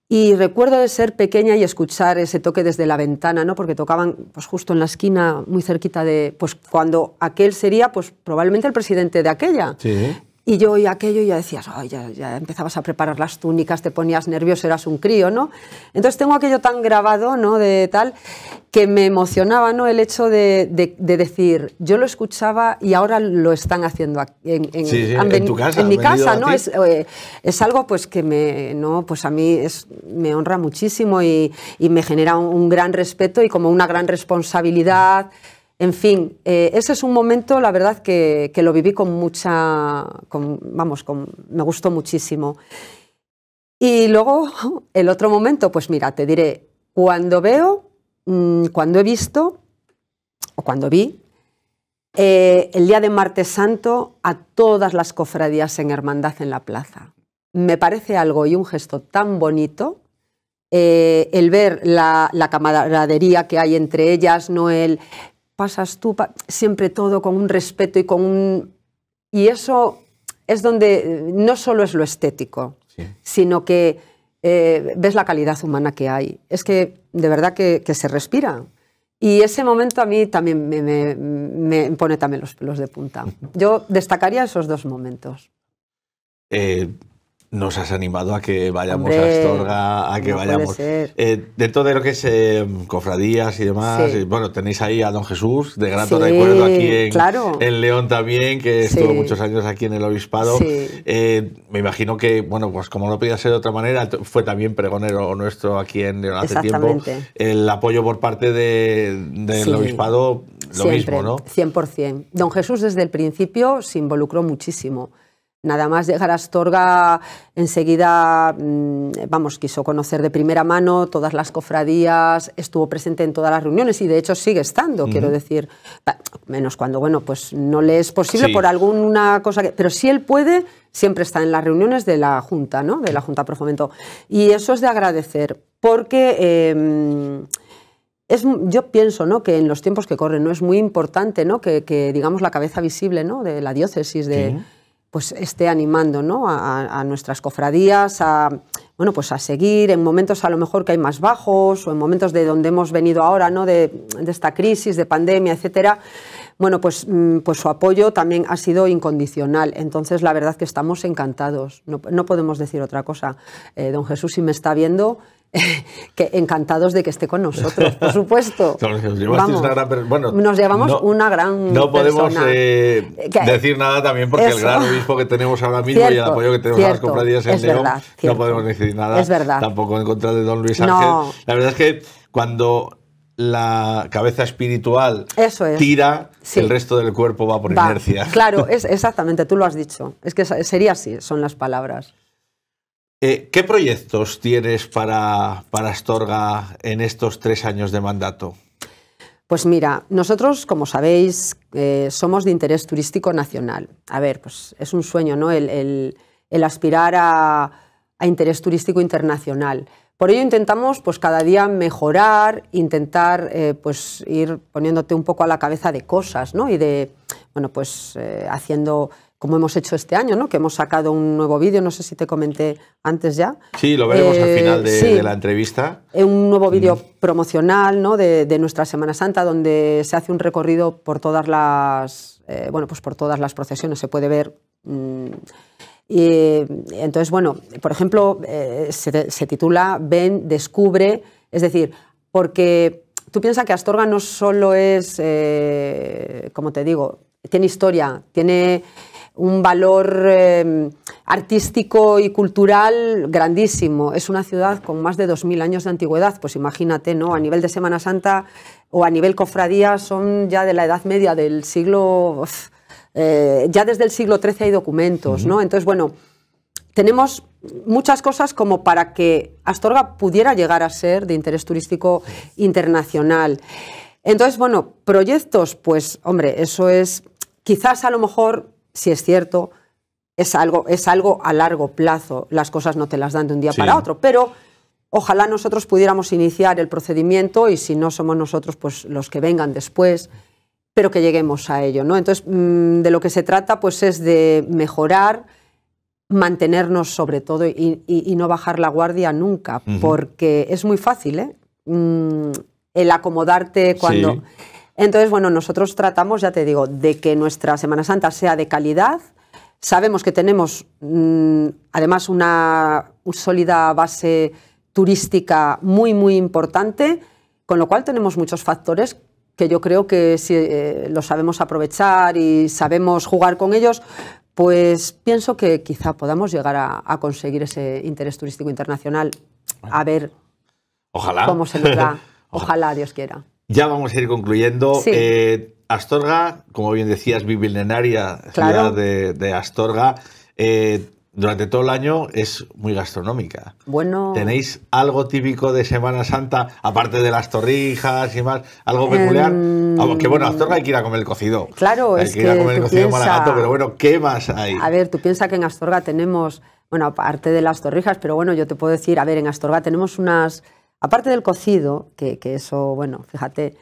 Y recuerdo de ser pequeña y escuchar ese toque desde la ventana, ¿no? Porque tocaban pues, justo en la esquina, muy cerquita de... Pues cuando aquel sería, pues probablemente el presidente de aquella. Sí. Y yo oía aquello y ya decías, oh, ya, ya empezabas a preparar las túnicas, te ponías nervioso, eras un crío, ¿no? Entonces tengo aquello tan grabado, ¿no? De tal, que me emocionaba, ¿no? El hecho de, de, de decir, yo lo escuchaba y ahora lo están haciendo aquí, en, en, sí, sí, han, en, tu casa, en mi casa, ¿no? Es, eh, es algo pues que me, ¿no? Pues a mí es, me honra muchísimo y, y me genera un, un gran respeto y como una gran responsabilidad. En fin, eh, ese es un momento, la verdad, que, que lo viví con mucha... Con, vamos, con, me gustó muchísimo. Y luego, el otro momento, pues mira, te diré, cuando veo, mmm, cuando he visto, o cuando vi, eh, el día de Martes Santo a todas las cofradías en hermandad en la plaza. Me parece algo y un gesto tan bonito... eh, el ver la, la camaradería que hay entre ellas, no el pasas tú, pa siempre todo con un respeto y con un... Y eso es donde no solo es lo estético, sí, sino que eh, ves la calidad humana que hay. Es que de verdad que, que se respira. Y ese momento a mí también me, me, me pone también los pelos de punta. Yo destacaría esos dos momentos. Eh, nos has animado a que vayamos, hombre, a Astorga, a que no vayamos. Eh, dentro de lo que es eh, cofradías y demás, sí, bueno, tenéis ahí a Don Jesús, de gran, sí, recuerdo aquí en, claro, en León también, que estuvo, sí, muchos años aquí en el obispado. Sí. Eh, me imagino que, bueno, pues como no podía ser de otra manera, fue también pregonero nuestro aquí en León hace tiempo. El apoyo por parte del de, de sí, obispado, lo siempre, mismo, ¿no? cien por cien. Don Jesús desde el principio se involucró muchísimo. Nada más llegar a Astorga, enseguida, vamos, quiso conocer de primera mano todas las cofradías, estuvo presente en todas las reuniones y de hecho sigue estando, uh-huh, quiero decir, menos cuando, bueno, pues no le es posible, sí, por alguna cosa, que, pero si él puede, siempre está en las reuniones de la Junta, ¿no? De la Junta Pro Fomento. Y eso es de agradecer, porque... Eh, Es, yo pienso, ¿no?, que en los tiempos que corren, ¿no?, es muy importante, ¿no?, que, que digamos la cabeza visible, ¿no?, de la diócesis de, ¿sí?, pues esté animando, ¿no?, a, a nuestras cofradías a, bueno, pues a seguir en momentos a lo mejor que hay más bajos o en momentos de donde hemos venido ahora, ¿no?, de, de esta crisis, de pandemia, etcétera. Bueno, pues, pues su apoyo también ha sido incondicional. Entonces, la verdad que estamos encantados. No, no podemos decir otra cosa. Eh, don Jesús, si me está viendo, que encantados de que esté con nosotros, por supuesto. Nos llevamos una gran, bueno, nos llevamos no, una gran no podemos eh, decir nada también porque eso, el gran obispo que tenemos ahora mismo, cierto, y el apoyo que tenemos, cierto, a las cofradías en León, verdad, no podemos decir nada. Es verdad. Tampoco en contra de don Luis Ángel. No. La verdad es que cuando la cabeza espiritual, eso es, tira, sí, el resto del cuerpo va por va. inercia. Claro, es exactamente, tú lo has dicho. Es que sería así, son las palabras. Eh, ¿Qué proyectos tienes para, para Astorga en estos tres años de mandato? Pues mira, nosotros, como sabéis, eh, somos de interés turístico nacional. A ver, pues es un sueño, ¿no?, el, el, el aspirar a, a interés turístico internacional. Por ello intentamos, pues, cada día mejorar, intentar eh, pues, ir poniéndote un poco a la cabeza de cosas, ¿no?, y de, bueno, pues eh, haciendo, como hemos hecho este año, ¿no?, que hemos sacado un nuevo vídeo, no sé si te comenté antes ya. Sí, lo veremos eh, al final de, sí, de la entrevista. Un nuevo vídeo mm. promocional, ¿no?, de, de nuestra Semana Santa, donde se hace un recorrido por todas las, eh, bueno, pues por todas las procesiones, se puede ver... Mmm, Y entonces, bueno, por ejemplo, eh, se, se titula Ven, descubre, es decir, porque tú piensas que Astorga no solo es, eh, como te digo, tiene historia, tiene un valor eh, artístico y cultural grandísimo. Es una ciudad con más de dos mil años de antigüedad, pues imagínate, ¿no? A nivel de Semana Santa o a nivel cofradía son ya de la Edad Media, del siglo... Uf, Eh, ya desde el siglo trece hay documentos, ¿no? Entonces, bueno, tenemos muchas cosas como para que Astorga pudiera llegar a ser de interés turístico internacional. Entonces, bueno, proyectos, pues, hombre, eso es, quizás a lo mejor, si es cierto, es algo, es algo a largo plazo, las cosas no te las dan de un día, sí, para otro, pero... Ojalá nosotros pudiéramos iniciar el procedimiento y si no somos nosotros, pues los que vengan después... pero que lleguemos a ello, ¿no? Entonces, de lo que se trata pues es de mejorar, mantenernos sobre todo y, y, y no bajar la guardia nunca, uh-huh, porque es muy fácil, ¿eh?, el acomodarte cuando... Sí. Entonces, bueno, nosotros tratamos, ya te digo, de que nuestra Semana Santa sea de calidad. Sabemos que tenemos, además, una sólida base turística muy, muy importante, con lo cual tenemos muchos factores que yo creo que si eh, los sabemos aprovechar y sabemos jugar con ellos, pues pienso que quizá podamos llegar a, a conseguir ese interés turístico internacional. A ver, ojalá, cómo se nos da. Ojalá, Dios quiera. Ya vamos a ir concluyendo. Sí. Eh, Astorga, como bien decías, bibilenaria, claro, ciudad de, de Astorga. Eh, durante todo el año es muy gastronómica. Bueno. ¿Tenéis algo típico de Semana Santa, aparte de las torrijas y más, algo peculiar? Um, Aunque bueno, a Astorga hay que ir a comer el cocido. Claro, hay es que ir a comer el cocido malagato, pero bueno, ¿qué más hay? A ver, tú piensas que en Astorga tenemos, bueno, aparte de las torrijas, pero bueno, yo te puedo decir, a ver, en Astorga tenemos unas, aparte del cocido, que, que eso, bueno, fíjate.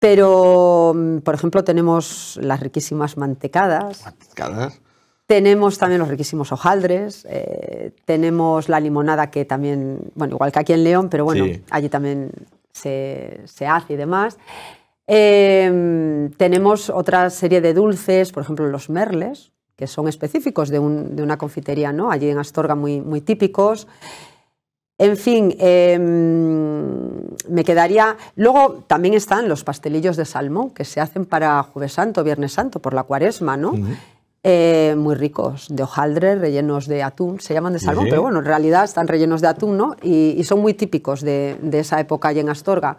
Pero, por ejemplo, tenemos las riquísimas mantecadas. Mantecadas. Tenemos también los riquísimos hojaldres, eh, tenemos la limonada que también, bueno, igual que aquí en León, pero bueno, sí, allí también se, se hace y demás. Eh, tenemos otra serie de dulces, por ejemplo, los merles, que son específicos de, un, de una confitería, ¿no? Allí en Astorga muy, muy típicos. En fin, eh, me quedaría... Luego también están los pastelillos de salmón, que se hacen para Jueves Santo, Viernes Santo, por la Cuaresma, ¿no? Uh-huh. Eh, muy ricos, de hojaldre, rellenos de atún, se llaman de salmón, sí, pero bueno, en realidad están rellenos de atún, ¿no? Y, y son muy típicos de, de esa época allí en Astorga.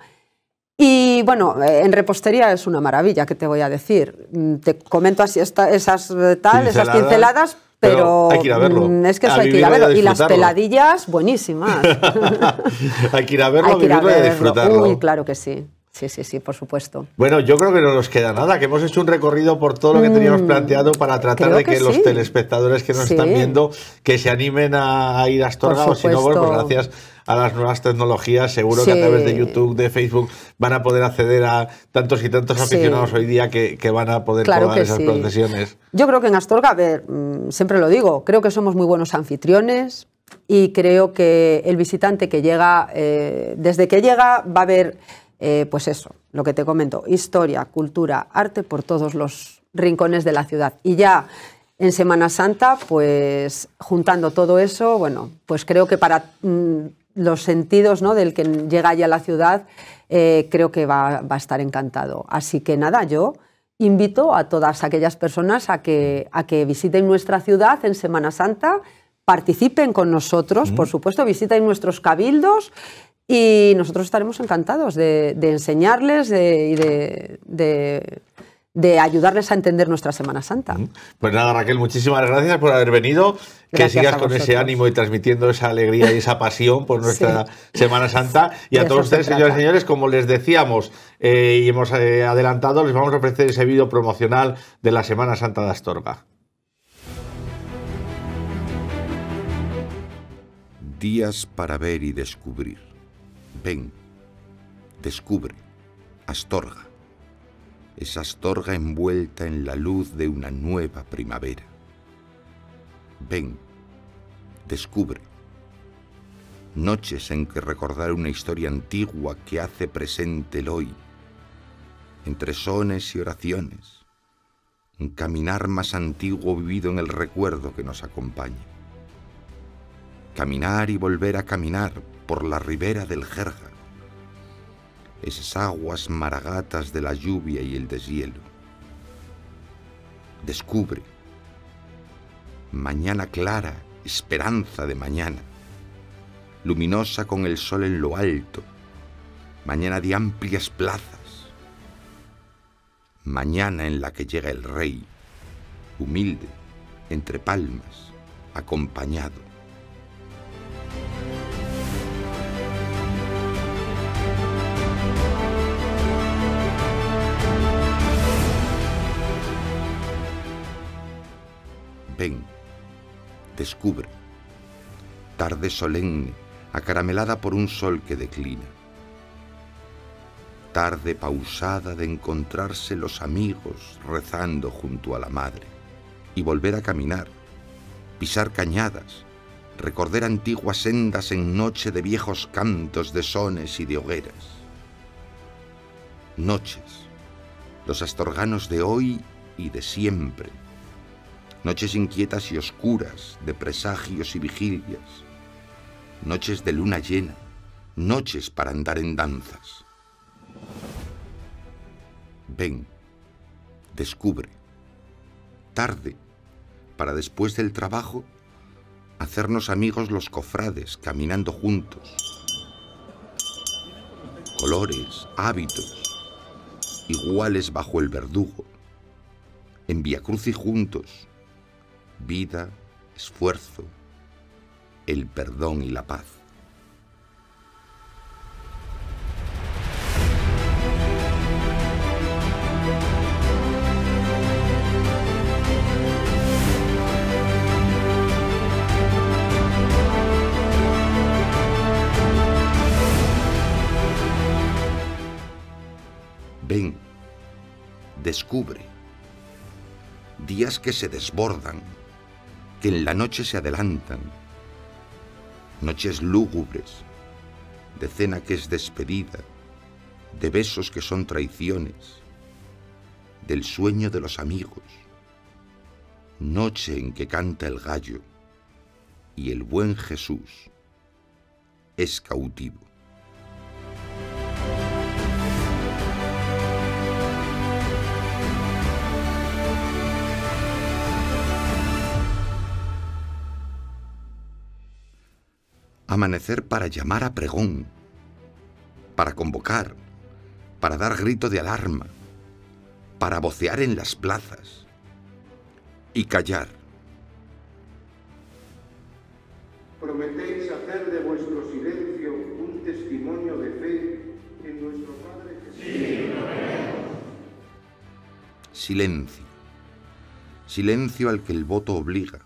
Y bueno, en repostería es una maravilla, ¿qué te voy a decir? Te comento así esta, esas tal, esas pinceladas, pero, pero hay que ir a verlo. Es que eso hay que ir a verlo. Y, y las peladillas, buenísimas. Hay que ir a verlo, vivirlo, vivirlo y disfrutarlo. Uy, claro que sí. Sí, sí, sí, por supuesto. Bueno, yo creo que no nos queda nada, que hemos hecho un recorrido por todo lo que teníamos mm, planteado para tratar de que, que sí, los telespectadores que nos sí, están viendo, que se animen a, a ir a Astorga, o si no, bueno, pues gracias a las nuevas tecnologías, seguro sí, que a través de YouTube, de Facebook, van a poder acceder a tantos y tantos aficionados sí, hoy día que, que van a poder claro probar esas sí, procesiones. Yo creo que en Astorga, a ver, siempre lo digo, creo que somos muy buenos anfitriones y creo que el visitante que llega, eh, desde que llega va a ver... Eh, pues eso, lo que te comento, historia, cultura, arte por todos los rincones de la ciudad. Y ya en Semana Santa, pues juntando todo eso, bueno, pues creo que para mmm, los sentidos, ¿no?, del que llega ya a la ciudad, eh, creo que va, va a estar encantado. Así que nada, yo invito a todas aquellas personas a que, a que visiten nuestra ciudad en Semana Santa, participen con nosotros, mm, por supuesto, visiten nuestros cabildos. Y nosotros estaremos encantados de, de enseñarles y de, de, de, de ayudarles a entender nuestra Semana Santa. Pues nada, Raquel, muchísimas gracias por haber venido. Gracias, que sigas con ese ánimo y transmitiendo esa alegría y esa pasión por nuestra sí, Semana Santa. Y a todos ustedes, señoras y señores, como les decíamos eh, y hemos eh, adelantado, les vamos a ofrecer ese vídeo promocional de la Semana Santa de Astorga. Días para ver y descubrir. Ven, descubre, Astorga. Es Astorga envuelta en la luz de una nueva primavera. Ven, descubre. Noches en que recordar una historia antigua que hace presente el hoy. Entre sones y oraciones. Un caminar más antiguo vivido en el recuerdo que nos acompaña. Caminar y volver a caminar por la ribera del Jerga. Esas aguas maragatas de la lluvia y el deshielo. Descubre. Mañana clara, esperanza de mañana. Luminosa con el sol en lo alto. Mañana de amplias plazas. Mañana en la que llega el rey. Humilde, entre palmas, acompañado. Ven, descubre. Tarde solemne, acaramelada por un sol que declina. Tarde pausada de encontrarse los amigos rezando junto a la madre y volver a caminar, pisar cañadas, recorrer antiguas sendas en noche de viejos cantos de sones y de hogueras. Noches, los astorganos de hoy y de siempre. Noches inquietas y oscuras, de presagios y vigilias. Noches de luna llena, noches para andar en danzas. Ven, descubre. Tarde, para después del trabajo, hacernos amigos los cofrades, caminando juntos. Colores, hábitos, iguales bajo el verdugo. En Vía Crucis juntos. Vida, esfuerzo, el perdón y la paz. Ven, descubre, días que se desbordan, que en la noche se adelantan, noches lúgubres, de cena que es despedida, de besos que son traiciones, del sueño de los amigos, noche en que canta el gallo y el buen Jesús es cautivo. Amanecer para llamar a pregón, para convocar, para dar grito de alarma, para vocear en las plazas y callar. Prometéis hacer de vuestro silencio un testimonio de fe en nuestro Padre Jesús. Sí, lo queremos. Silencio. Silencio al que el voto obliga.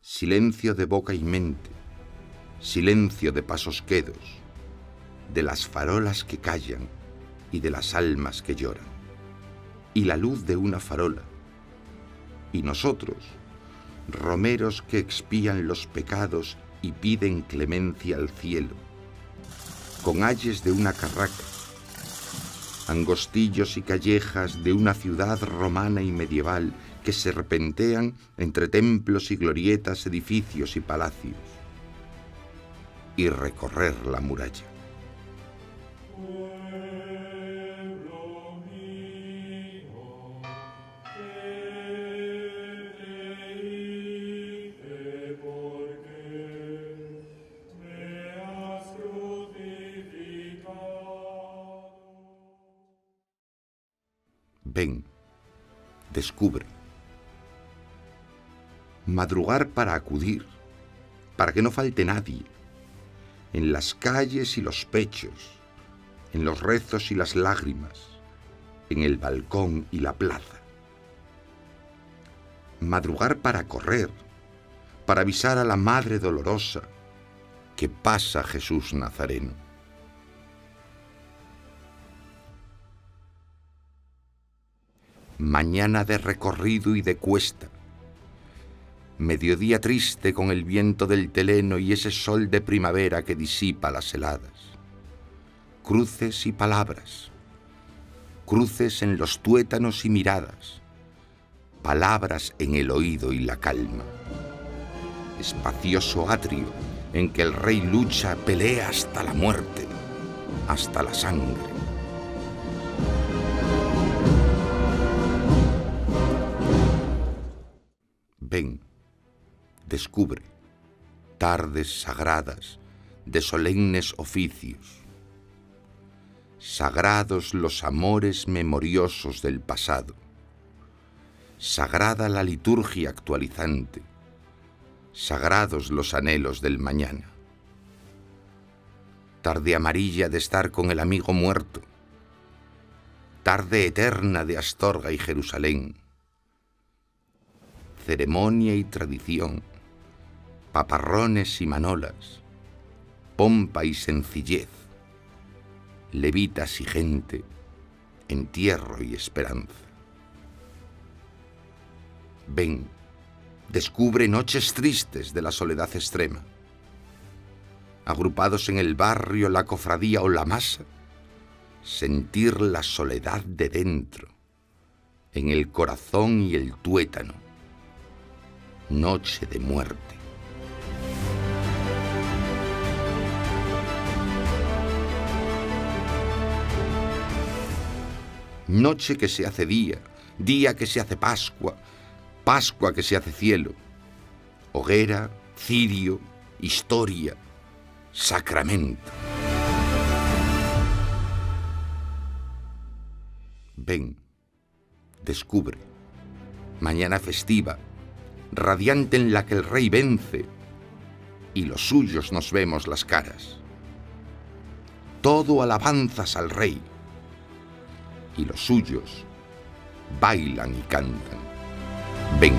Silencio de boca y mente. Silencio de pasos quedos, de las farolas que callan y de las almas que lloran, y la luz de una farola, y nosotros, romeros que expían los pecados y piden clemencia al cielo, con ayes de una carraca, angostillos y callejas de una ciudad romana y medieval que serpentean entre templos y glorietas, edificios y palacios, y recorrer la muralla. Ven, descubre. Madrugar para acudir, para que no falte nadie, en las calles y los pechos, en los rezos y las lágrimas, en el balcón y la plaza. Madrugar para correr, para avisar a la Madre Dolorosa que pasa Jesús Nazareno. Mañana de recorrido y de cuesta, mediodía triste con el viento del Teleno y ese sol de primavera que disipa las heladas. Cruces y palabras. Cruces en los tuétanos y miradas. Palabras en el oído y la calma. Espacioso atrio en que el rey lucha, pelea hasta la muerte, hasta la sangre. Ven. Descubre tardes sagradas de solemnes oficios, sagrados los amores memoriosos del pasado, sagrada la liturgia actualizante, sagrados los anhelos del mañana. Tarde amarilla de estar con el amigo muerto, tarde eterna de Astorga y Jerusalén, ceremonia y tradición, paparrones y manolas, pompa y sencillez, levitas y gente, entierro y esperanza. Ven, descubre noches tristes de la soledad extrema. Agrupados en el barrio, la cofradía o la masa, sentir la soledad de dentro, en el corazón y el tuétano. Noche de muerte. Noche que se hace día, día que se hace Pascua, Pascua que se hace cielo, hoguera, cirio, historia, sacramento. Ven, descubre, mañana festiva, radiante en la que el Rey vence, y los suyos nos vemos las caras. Todo alabanzas al Rey, y los suyos bailan y cantan. Ven.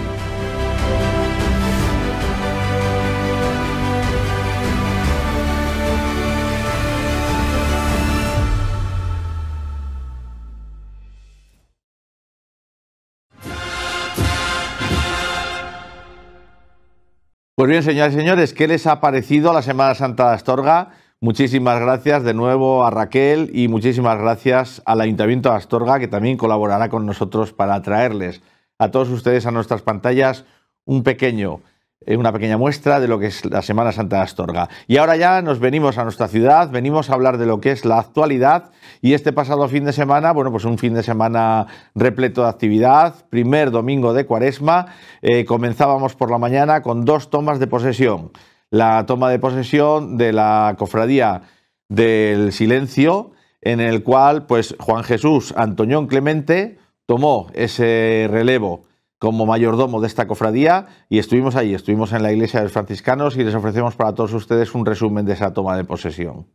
Pues bien, señoras y señores, ¿qué les ha parecido la Semana Santa de Astorga? Muchísimas gracias de nuevo a Raquel y muchísimas gracias al Ayuntamiento de Astorga, que también colaborará con nosotros para traerles a todos ustedes a nuestras pantallas un pequeño, una pequeña muestra de lo que es la Semana Santa de Astorga. Y ahora ya nos venimos a nuestra ciudad, venimos a hablar de lo que es la actualidad y este pasado fin de semana, bueno, pues un fin de semana repleto de actividad, primer domingo de Cuaresma, eh, comenzábamos por la mañana con dos tomas de posesión. La toma de posesión de la Cofradía del Silencio, en el cual pues Juan Jesús Antoñón Clemente tomó ese relevo como mayordomo de esta cofradía y estuvimos allí, estuvimos en la iglesia de los franciscanos y les ofrecemos para todos ustedes un resumen de esa toma de posesión.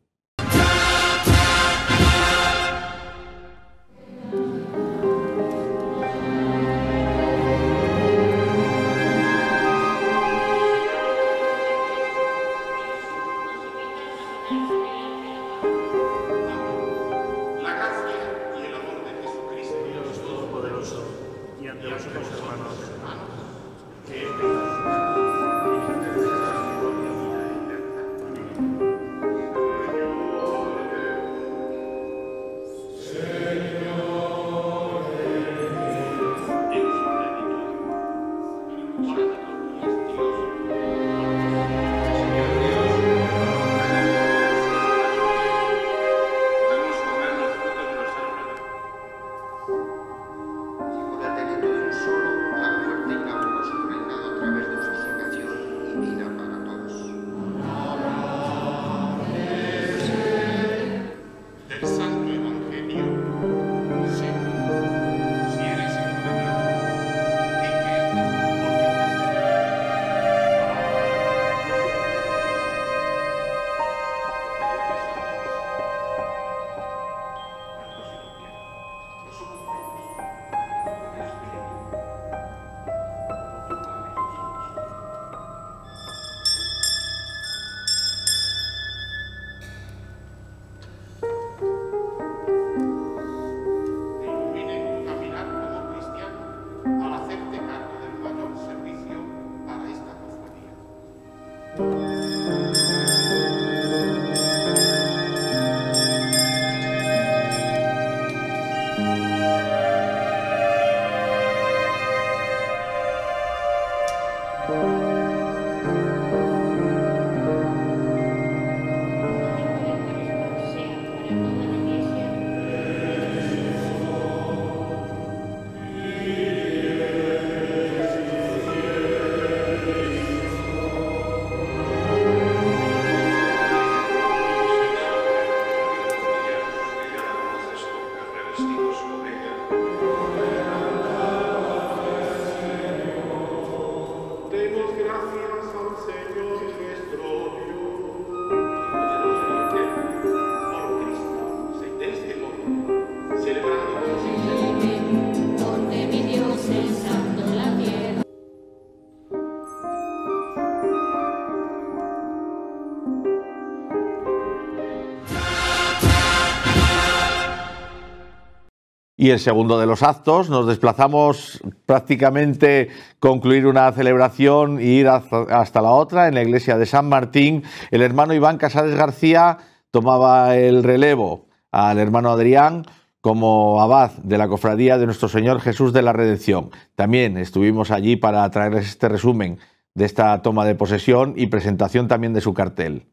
Y el segundo de los actos, nos desplazamos prácticamente concluir una celebración e ir hasta la otra. En la iglesia de San Martín, el hermano Iván Casares García tomaba el relevo al hermano Adrián como abad de la Cofradía de Nuestro Señor Jesús de la Redención. También estuvimos allí para traerles este resumen de esta toma de posesión y presentación también de su cartel.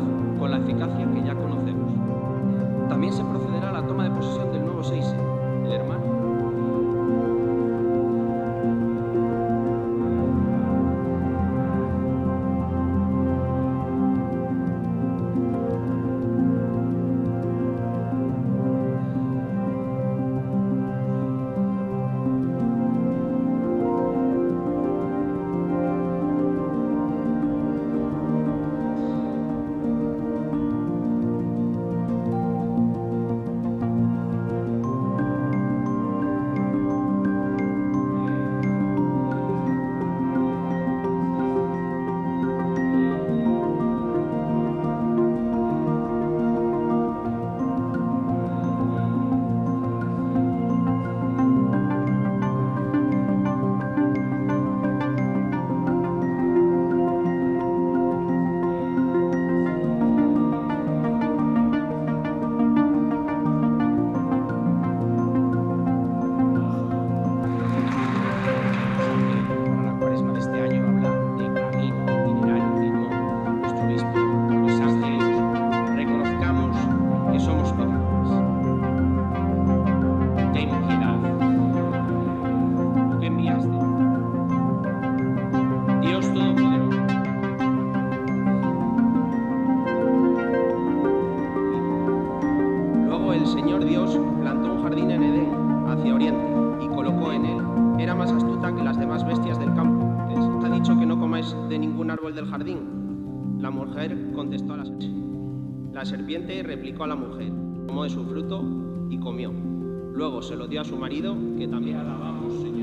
Piedad con la eficacia que ya conocemos. También se procederá a la toma de posesión del nuevo seise, el hermano. La serpiente replicó a la mujer, tomó de su fruto y comió. Luego se lo dio a su marido, que también alabamos, Señor.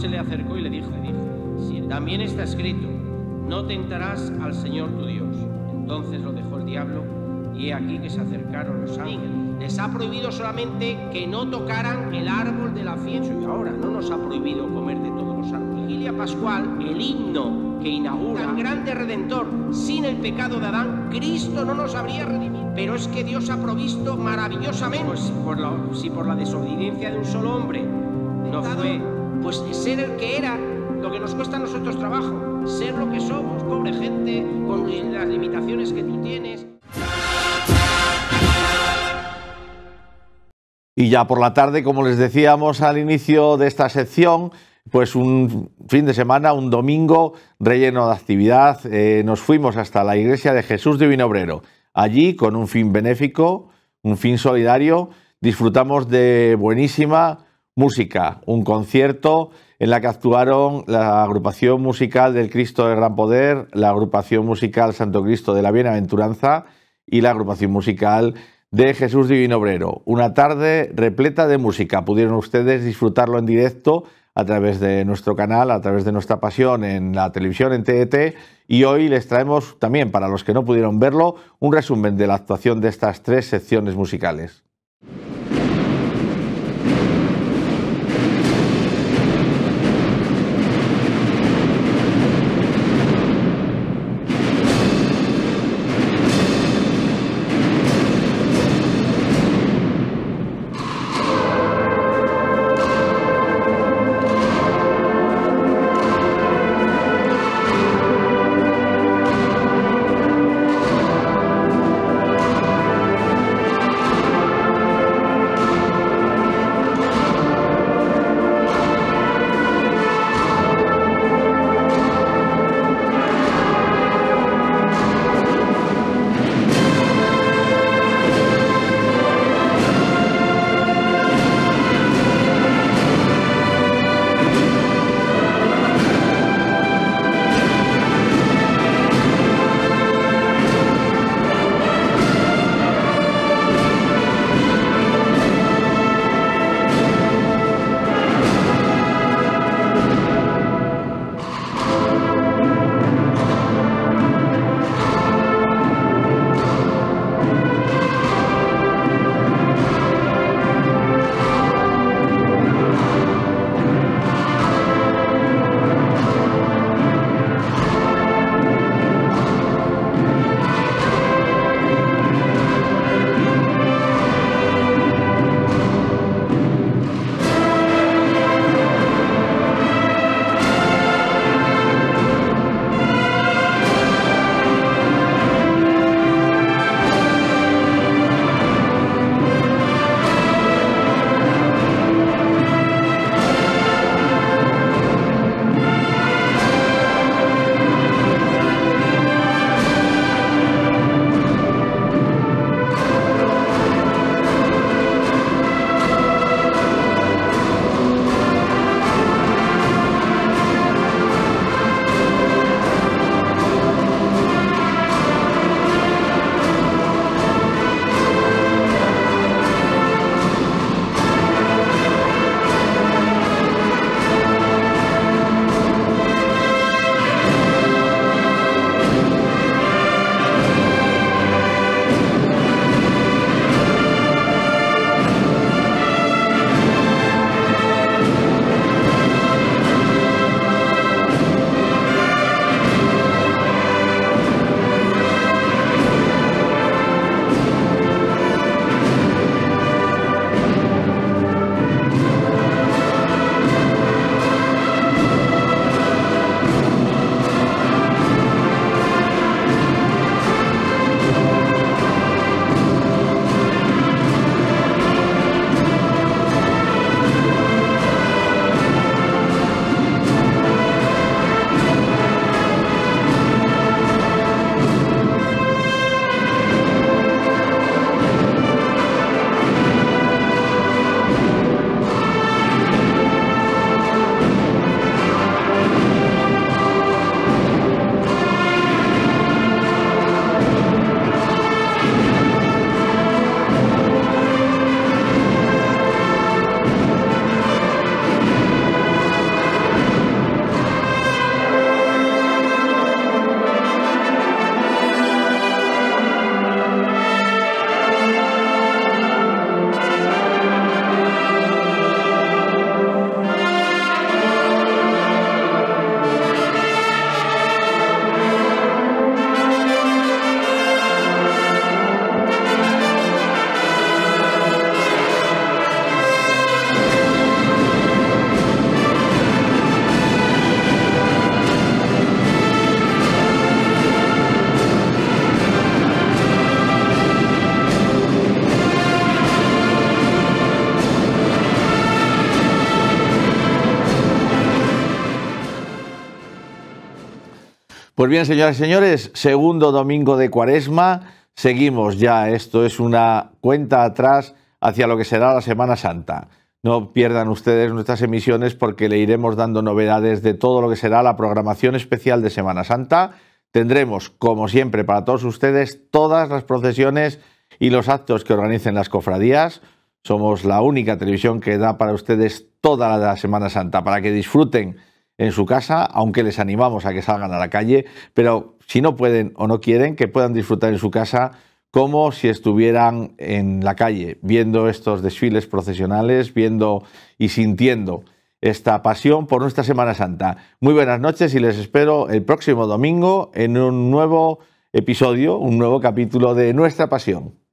Se le acercó y le dijo, también está escrito, no tentarás al Señor tu Dios. Entonces lo dejó el diablo y he aquí que se acercaron los ángeles. Les ha prohibido solamente que no tocaran el árbol de la fiesta. Y ahora no nos ha prohibido comer de todos los árboles. Vigilia Pascual, el himno que inaugura tan grande Redentor, sin el pecado de Adán, Cristo no nos habría redimido. Pero es que Dios ha provisto maravillosamente. Pues si por la, si por la desobediencia de un solo hombre no fue... Pues ser el que era, lo que nos cuesta a nosotros trabajo, ser lo que somos, pobre gente, con las limitaciones que tú tienes. Y ya por la tarde, como les decíamos al inicio de esta sección, pues un fin de semana, un domingo relleno de actividad, eh, nos fuimos hasta la iglesia de Jesús de Vinobrero. Allí, con un fin benéfico, un fin solidario, disfrutamos de buenísima música, un concierto en la que actuaron la agrupación musical del Cristo del Gran Poder, la agrupación musical Santo Cristo de la Bienaventuranza y la agrupación musical de Jesús Divino Obrero. Una tarde repleta de música. Pudieron ustedes disfrutarlo en directo a través de nuestro canal, a través de Nuestra Pasión en la televisión, en T E T, y hoy les traemos también, para los que no pudieron verlo, un resumen de la actuación de estas tres secciones musicales. Pues bien, señoras y señores, segundo domingo de Cuaresma, seguimos ya, esto es una cuenta atrás hacia lo que será la Semana Santa. No pierdan ustedes nuestras emisiones porque le iremos dando novedades de todo lo que será la programación especial de Semana Santa. Tendremos, como siempre, para todos ustedes todas las procesiones y los actos que organicen las cofradías. Somos la única televisión que da para ustedes toda la de la Semana Santa, para que disfruten en su casa, aunque les animamos a que salgan a la calle, pero si no pueden o no quieren, que puedan disfrutar en su casa como si estuvieran en la calle, viendo estos desfiles procesionales, viendo y sintiendo esta pasión por nuestra Semana Santa. Muy buenas noches y les espero el próximo domingo en un nuevo episodio, un nuevo capítulo de Nuestra Pasión.